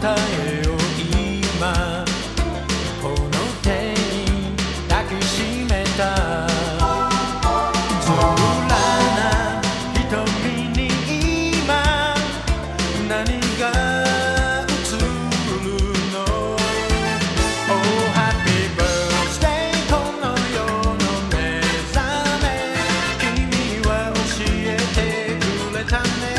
答えを今この手に抱きしめた。空な瞳に今何が映るの。 Oh happy birthday この世の目覚め、君は教えてくれたね。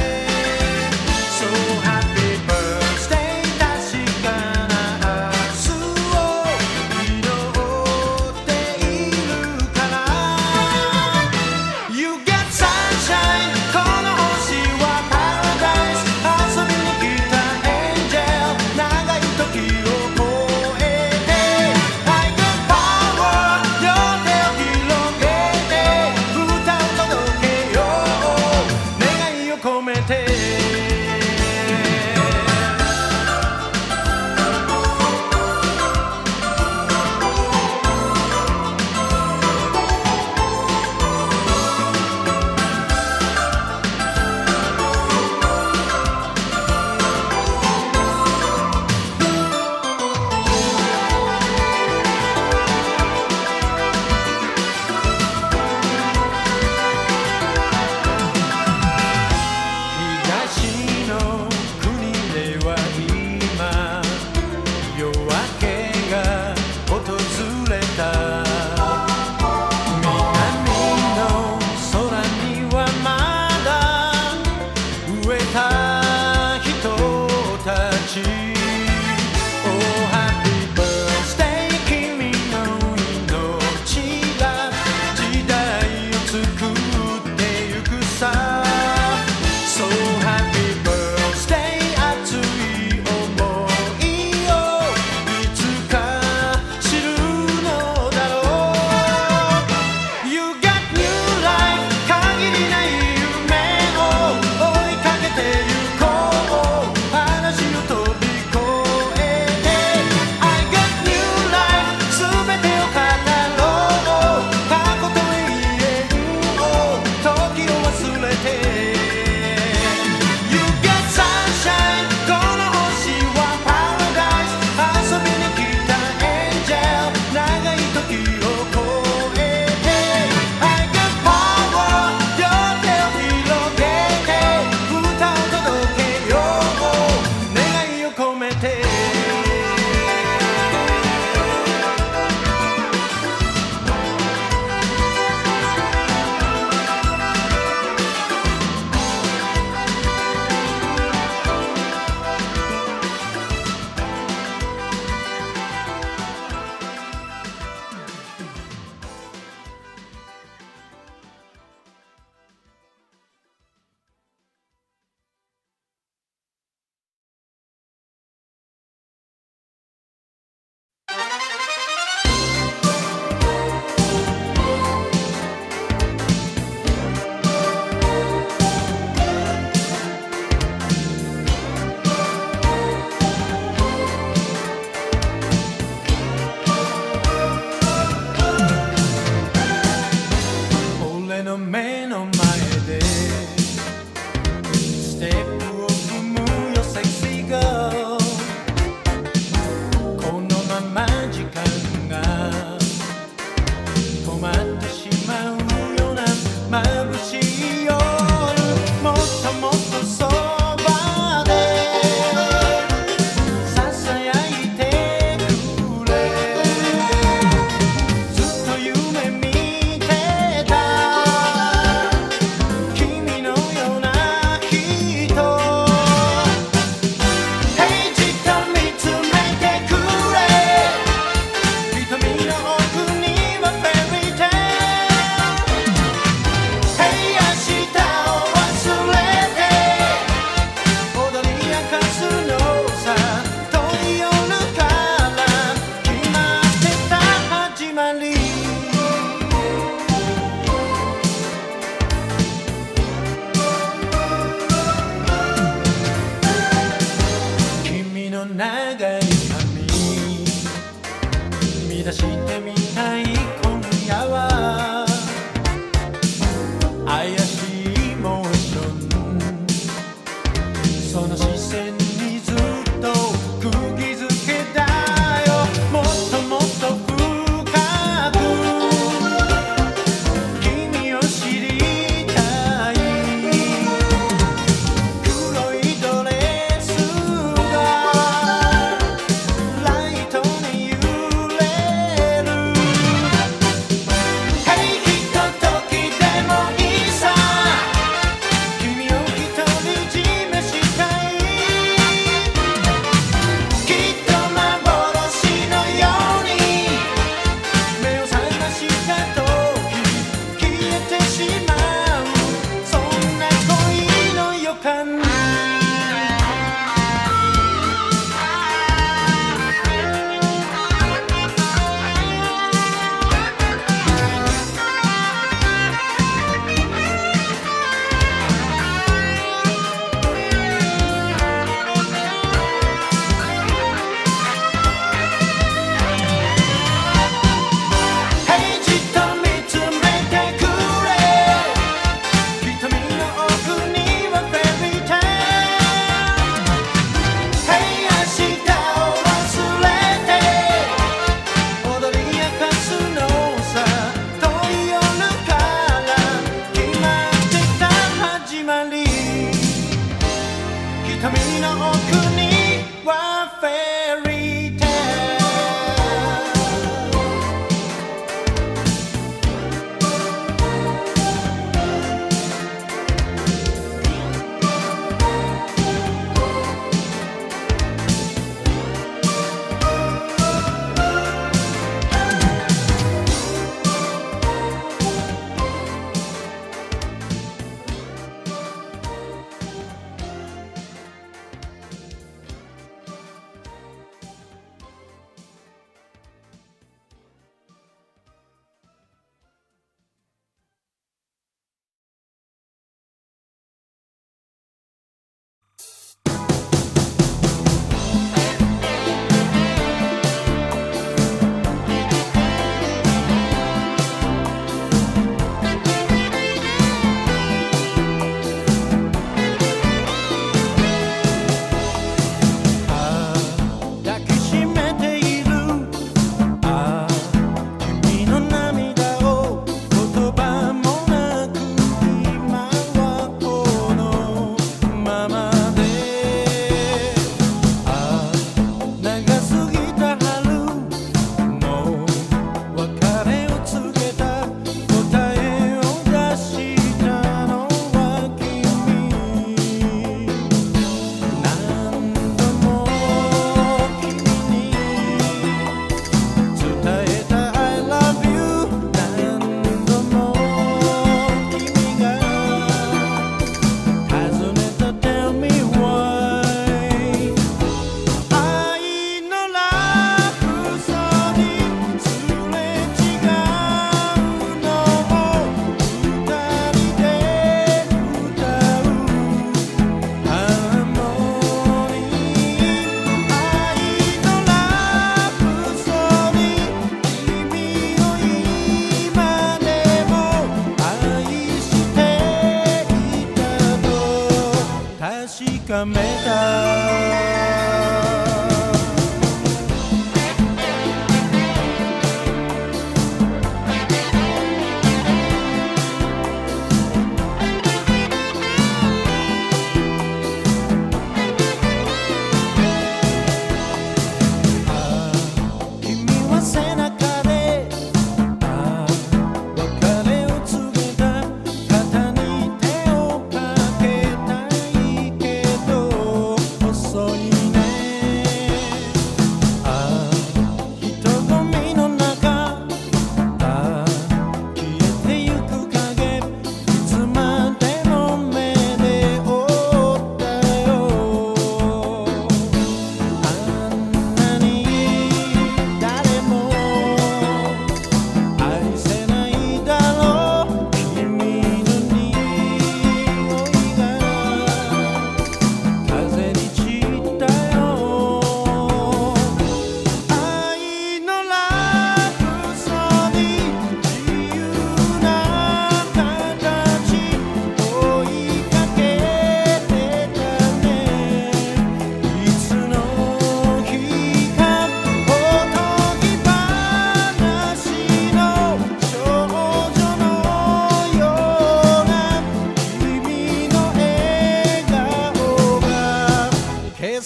その視線にずっと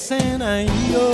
cena y yo.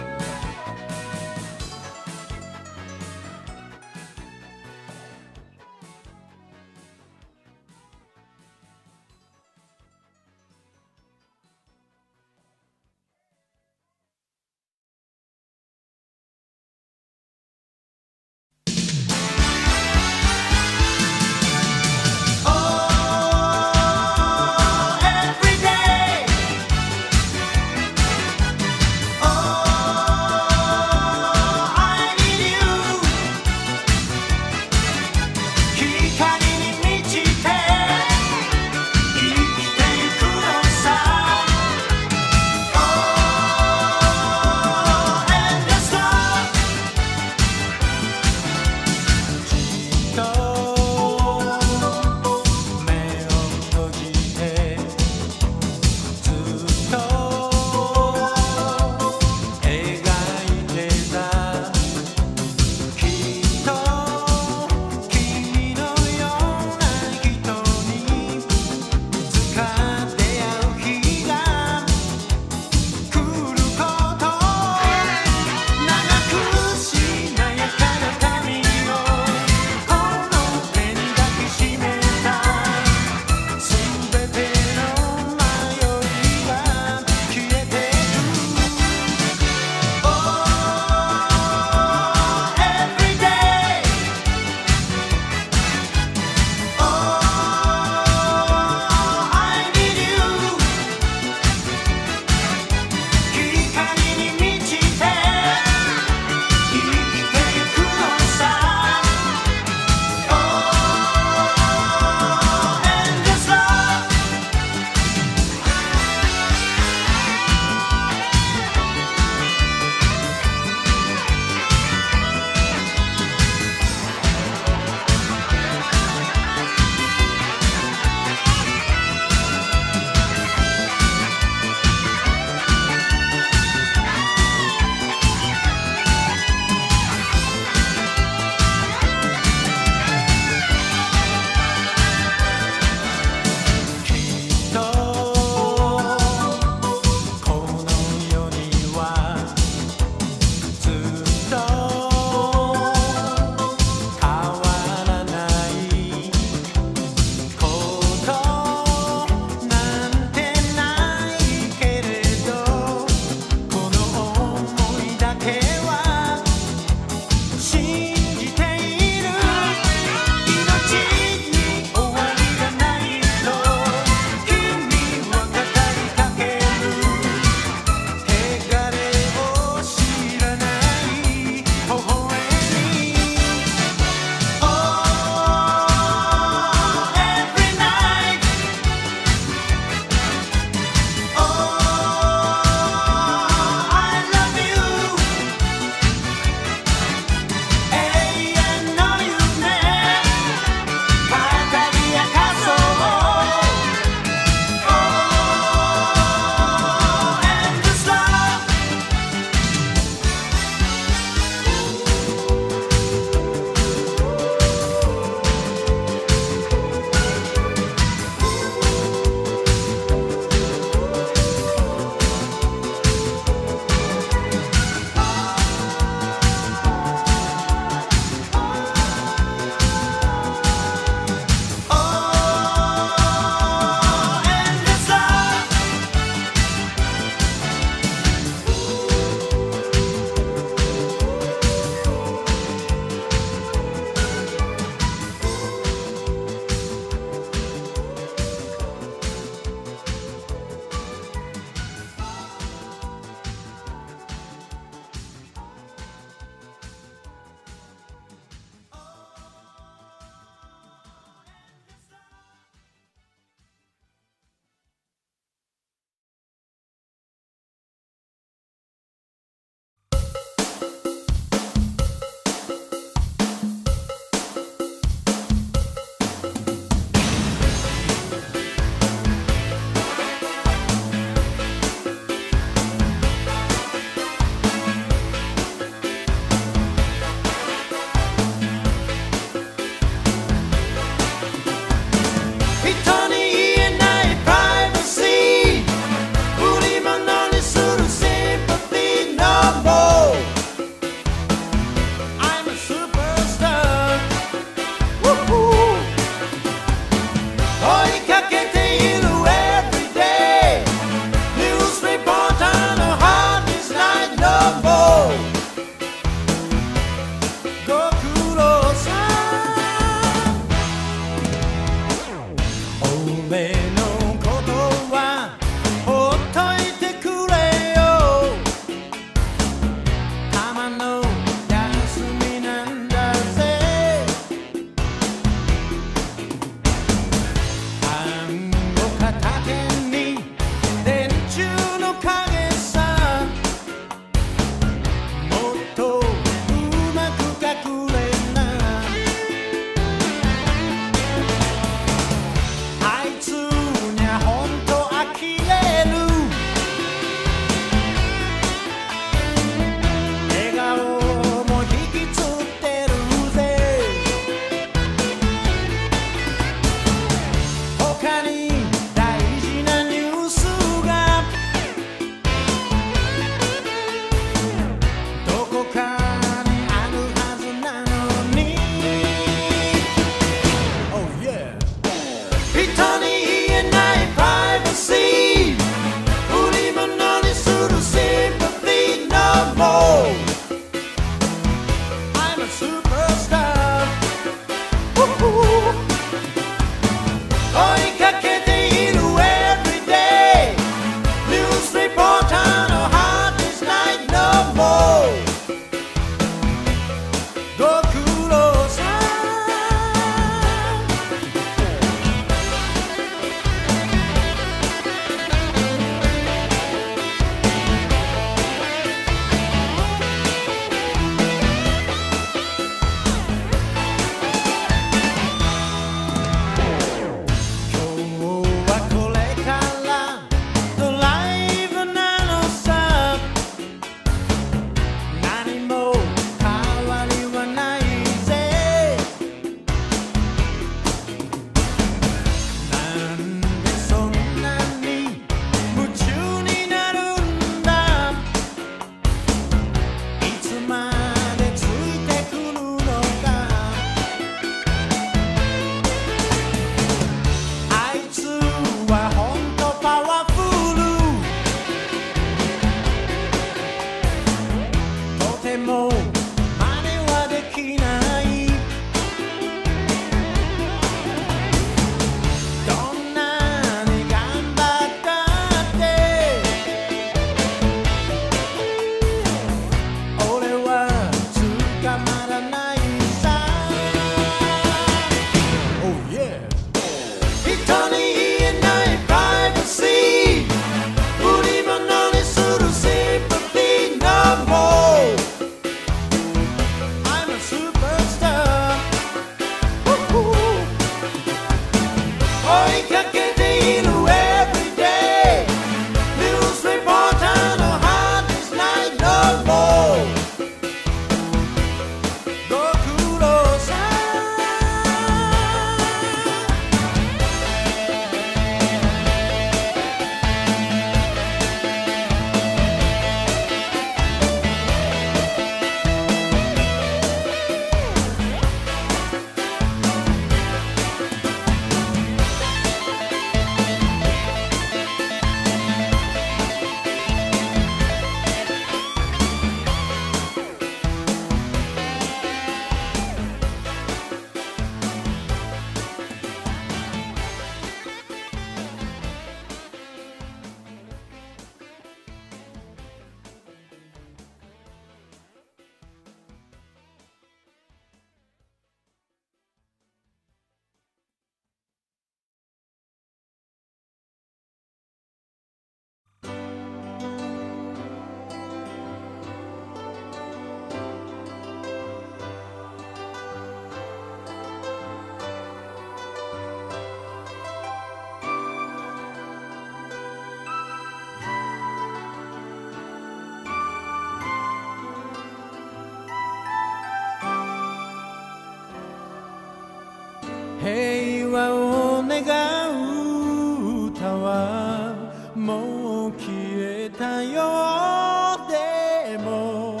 平和を願う歌はもう消えたよ。でも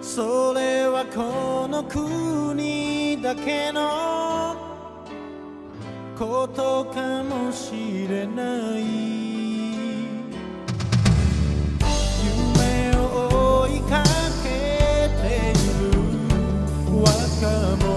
それはこの国だけのことかもしれない。夢を追いかけている若者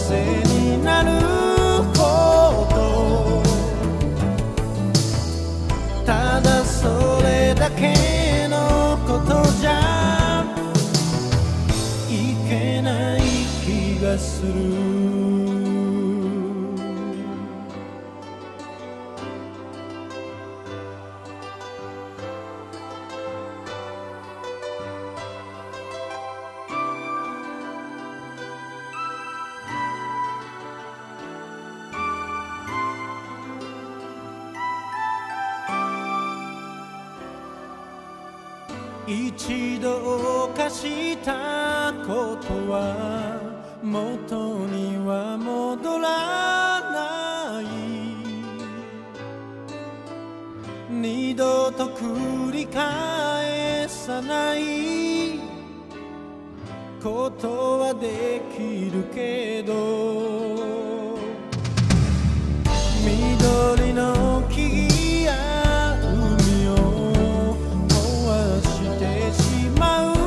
する。一度犯したことは元には戻らない。二度と繰り返さないことはできるけど、緑の木や海を壊してしまう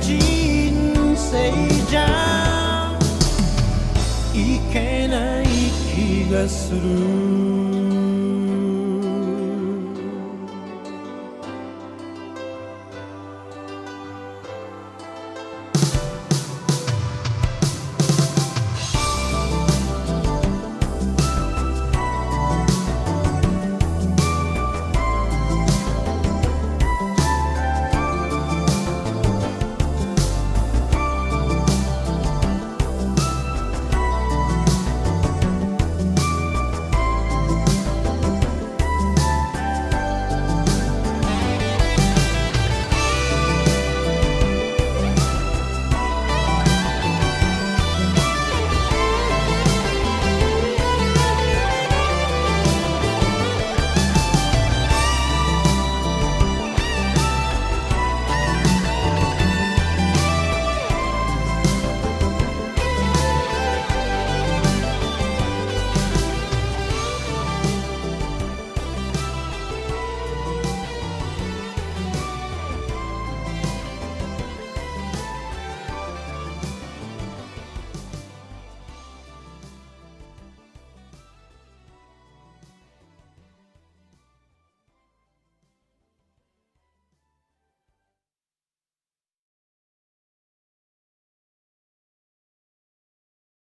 人生じゃいがする。